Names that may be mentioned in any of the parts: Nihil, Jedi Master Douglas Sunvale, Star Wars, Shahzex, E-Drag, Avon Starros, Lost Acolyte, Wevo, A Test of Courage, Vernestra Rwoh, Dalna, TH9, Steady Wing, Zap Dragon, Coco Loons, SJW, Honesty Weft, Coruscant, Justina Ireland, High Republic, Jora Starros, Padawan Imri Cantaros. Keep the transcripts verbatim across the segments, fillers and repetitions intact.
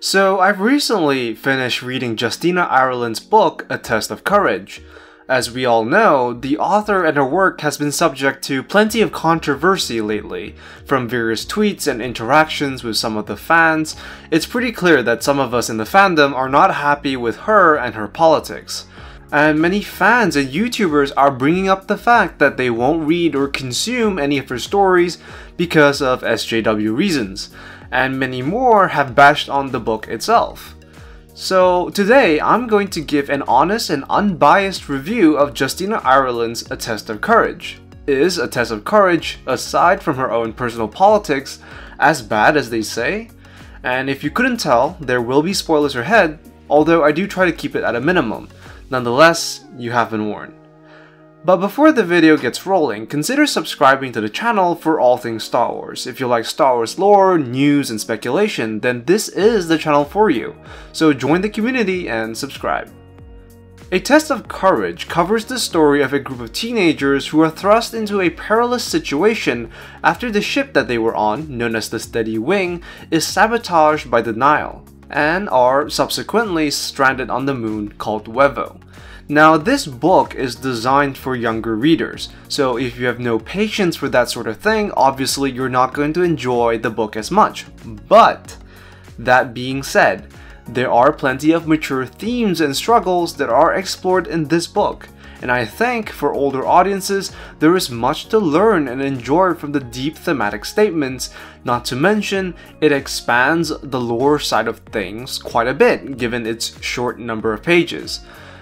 So I've recently finished reading Justina Ireland's book, A Test of Courage. As we all know, the author and her work has been subject to plenty of controversy lately. From various tweets and interactions with some of the fans, it's pretty clear that some of us in the fandom are not happy with her and her politics. And many fans and YouTubers are bringing up the fact that they won't read or consume any of her stories because of S J W reasons, and many more have bashed on the book itself. So today, I'm going to give an honest and unbiased review of Justina Ireland's A Test of Courage. Is A Test of Courage, aside from her own personal politics, as bad as they say? And if you couldn't tell, there will be spoilers ahead, although I do try to keep it at a minimum. Nonetheless, you have been warned. But before the video gets rolling, consider subscribing to the channel for all things Star Wars. If you like Star Wars lore, news, and speculation, then this is the channel for you. So join the community and subscribe. A Test of Courage covers the story of a group of teenagers who are thrust into a perilous situation after the ship that they were on, known as the Steady Wing, is sabotaged by the Nihil, and are subsequently stranded on the moon called Wevo. Now, this book is designed for younger readers, so if you have no patience for that sort of thing, obviously you're not going to enjoy the book as much. But that being said, there are plenty of mature themes and struggles that are explored in this book, and I think for older audiences, there is much to learn and enjoy from the deep thematic statements, not to mention it expands the lore side of things quite a bit given its short number of pages.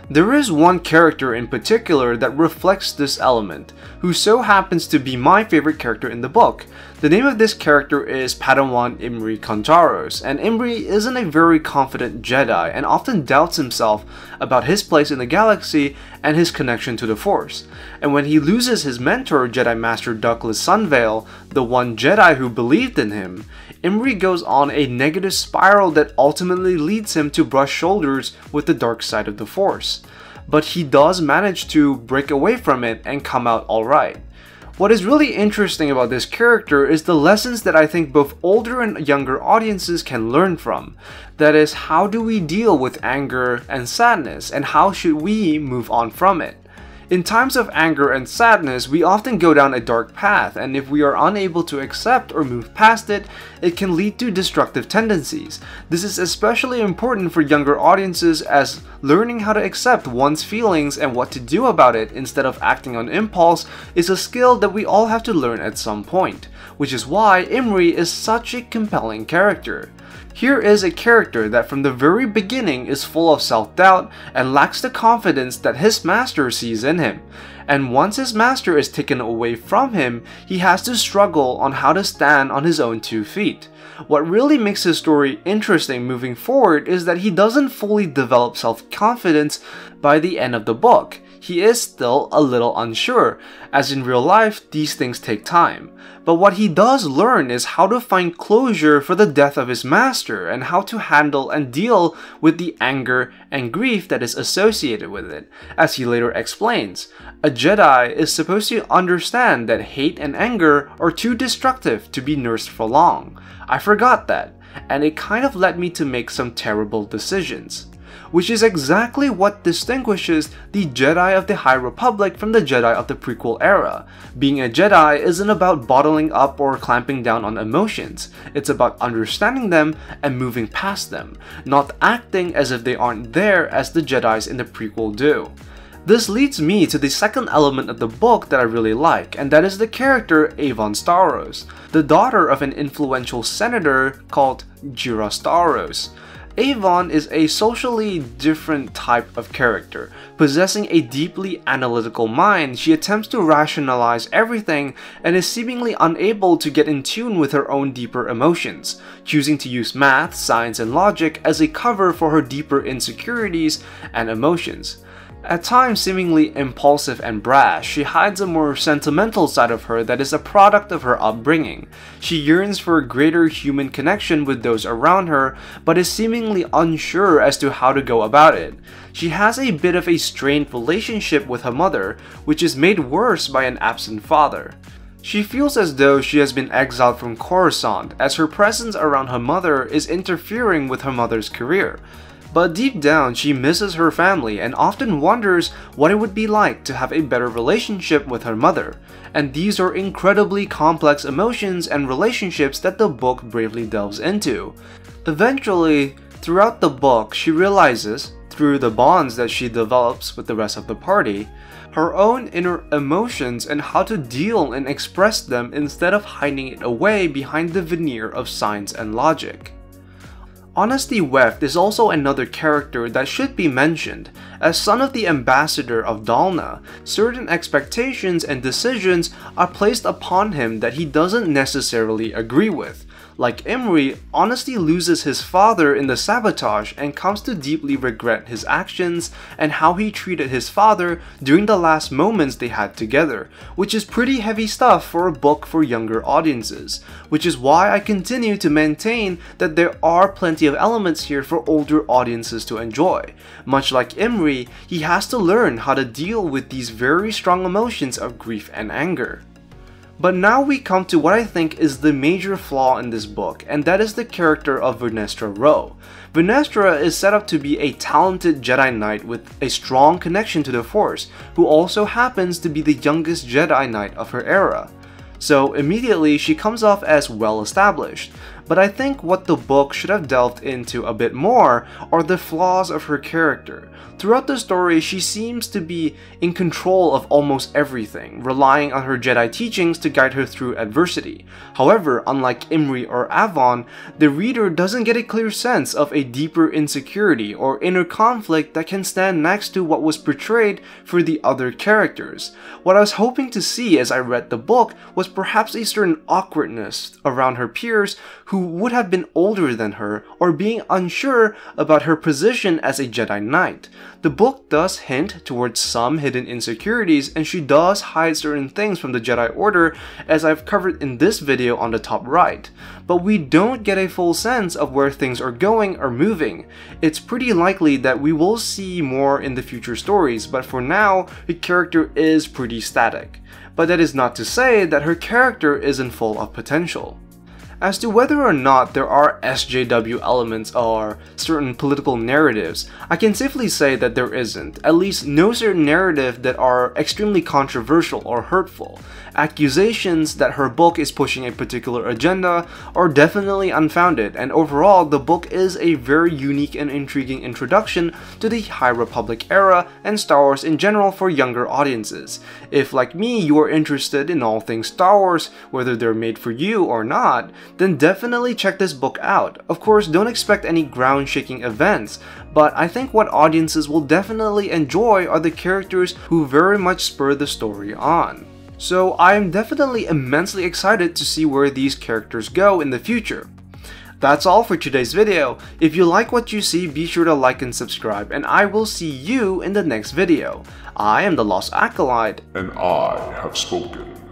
There is one character in particular that reflects this element, who so happens to be my favorite character in the book. The name of this character is Padawan Imri Cantaros, and Imri isn't a very confident Jedi and often doubts himself about his place in the galaxy and his connection to the Force. And when he loses his mentor, Jedi Master Douglas Sunvale, the one Jedi who believed in him, Imri goes on a negative spiral that ultimately leads him to brush shoulders with the dark side of the Force. But he does manage to break away from it and come out alright. What is really interesting about this character is the lessons that I think both older and younger audiences can learn from. That is, how do we deal with anger and sadness, and how should we move on from it? In times of anger and sadness, we often go down a dark path, and if we are unable to accept or move past it, it can lead to destructive tendencies. This is especially important for younger audiences, as learning how to accept one's feelings and what to do about it instead of acting on impulse is a skill that we all have to learn at some point, which is why Imri is such a compelling character. Here is a character that from the very beginning is full of self-doubt and lacks the confidence that his master sees in him. And once his master is taken away from him, he has to struggle on how to stand on his own two feet. What really makes his story interesting moving forward is that he doesn't fully develop self-confidence by the end of the book. He is still a little unsure, as in real life, these things take time. But what he does learn is how to find closure for the death of his master and how to handle and deal with the anger and grief that is associated with it. As he later explains, a Jedi is supposed to understand that hate and anger are too destructive to be nursed for long. I forgot that, and it kind of led me to make some terrible decisions. Which is exactly what distinguishes the Jedi of the High Republic from the Jedi of the prequel era. Being a Jedi isn't about bottling up or clamping down on emotions, it's about understanding them and moving past them, not acting as if they aren't there as the Jedis in the prequel do. This leads me to the second element of the book that I really like, and that is the character Avon Starros, the daughter of an influential senator called Jora Starros. Avon is a socially different type of character. Possessing a deeply analytical mind, she attempts to rationalize everything and is seemingly unable to get in tune with her own deeper emotions, choosing to use math, science, and logic as a cover for her deeper insecurities and emotions. At times seemingly impulsive and brash, she hides a more sentimental side of her that is a product of her upbringing. She yearns for a greater human connection with those around her, but is seemingly unsure as to how to go about it. She has a bit of a strained relationship with her mother, which is made worse by an absent father. She feels as though she has been exiled from Coruscant, as her presence around her mother is interfering with her mother's career. But deep down, she misses her family and often wonders what it would be like to have a better relationship with her mother. And these are incredibly complex emotions and relationships that the book bravely delves into. Eventually, throughout the book, she realizes, through the bonds that she develops with the rest of the party, her own inner emotions and how to deal and express them instead of hiding it away behind the veneer of science and logic. Honesty Weft is also another character that should be mentioned. As son of the ambassador of Dalna, certain expectations and decisions are placed upon him that he doesn't necessarily agree with. Like Imri, Honesty loses his father in the sabotage and comes to deeply regret his actions and how he treated his father during the last moments they had together, which is pretty heavy stuff for a book for younger audiences, which is why I continue to maintain that there are plenty of elements here for older audiences to enjoy. Much like Imri, he has to learn how to deal with these very strong emotions of grief and anger. But now we come to what I think is the major flaw in this book, and that is the character of Vernestra Rwoh. Vernestra is set up to be a talented Jedi Knight with a strong connection to the Force, who also happens to be the youngest Jedi Knight of her era. So immediately she comes off as well established. But I think what the book should have delved into a bit more are the flaws of her character. Throughout the story, she seems to be in control of almost everything, relying on her Jedi teachings to guide her through adversity. However, unlike Imri or Avon, the reader doesn't get a clear sense of a deeper insecurity or inner conflict that can stand next to what was portrayed for the other characters. What I was hoping to see as I read the book was perhaps a certain awkwardness around her peers who who would have been older than her, or being unsure about her position as a Jedi Knight. The book does hint towards some hidden insecurities, and she does hide certain things from the Jedi Order, as I've covered in this video on the top right. But we don't get a full sense of where things are going or moving. It's pretty likely that we will see more in the future stories, but for now, the character is pretty static. But that is not to say that her character isn't full of potential. As to whether or not there are S J W elements or certain political narratives, I can safely say that there isn't, at least no certain narrative that are extremely controversial or hurtful. Accusations that her book is pushing a particular agenda are definitely unfounded, and overall the book is a very unique and intriguing introduction to the High Republic era and Star Wars in general for younger audiences. If, like me, you are interested in all things Star Wars, whether they're made for you or not, then definitely check this book out. Of course, don't expect any ground-shaking events, but I think what audiences will definitely enjoy are the characters who very much spur the story on. So I am definitely immensely excited to see where these characters go in the future. That's all for today's video. If you like what you see, be sure to like and subscribe, and I will see you in the next video. I am the Lost Acolyte, and I have spoken.